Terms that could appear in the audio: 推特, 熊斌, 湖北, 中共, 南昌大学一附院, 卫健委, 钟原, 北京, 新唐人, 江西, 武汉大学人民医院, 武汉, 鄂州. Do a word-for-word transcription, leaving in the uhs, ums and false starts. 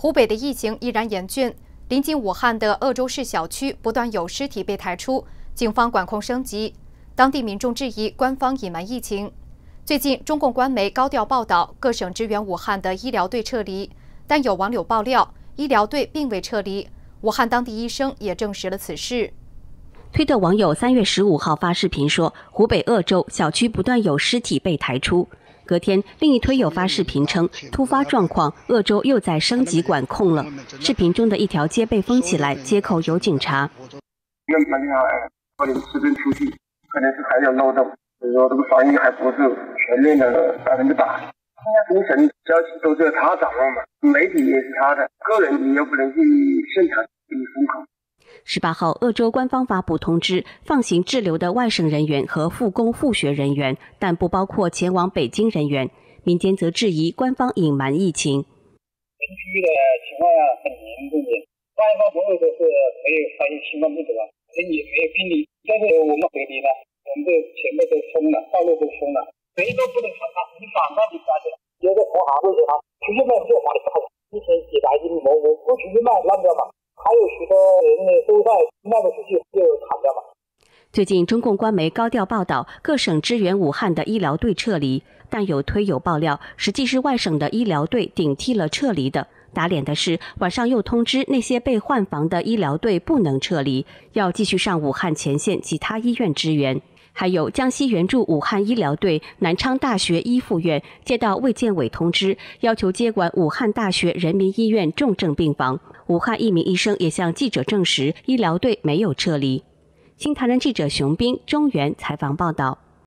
湖北的疫情依然严峻，临近武汉的鄂州市小区不断有尸体被抬出，警方管控升级，当地民众质疑官方隐瞒疫情。最近，中共官媒高调报道各省支援武汉的医疗队撤离，但有网友爆料，医疗队并未撤离。武汉当地医生也证实了此事。 推特网友三月十五号发视频说，湖北鄂州小区不断有尸体被抬出。隔天，另一推友发视频称，突发状况，鄂州又在升级管控了。视频中的一条街被封起来，街口有警察。要查一下到底是真出去，可能是还有漏洞，所以说这个防疫还不是全面的百分之百。现在全省消息都是他掌握嘛，媒体也是他的，个人你又不能去现场给你封控。 十八号，鄂州官方发布通知，放行滞留的外省人员和复工复学人员，但不包括前往北京人员。民间则质疑官方隐瞒疫情。本区的情况很严重，官方朋友都是没有发现新冠病毒，人也没有病例，但是我们隔离了，我们的前面都封了，道路都封了，谁都不能反抗，你反抗你抓起来，有的同行会给他，出去卖就罚你罚款，一天几百斤蘑菇，不出去卖烂掉吧。 还有许多人呢都在卖不出去，就砍掉吧。最近，中共官媒高调报道各省支援武汉的医疗队撤离，但有推友爆料，实际是外省的医疗队顶替了撤离的。打脸的是，晚上又通知那些被换防的医疗队不能撤离，要继续上武汉前线其他医院支援。还有江西援助武汉医疗队，南昌大学医附院接到卫健委通知，要求接管武汉大学人民医院重症病房。 武汉一名医生也向记者证实，医疗队没有撤离。新唐人记者熊斌、钟原采访报道。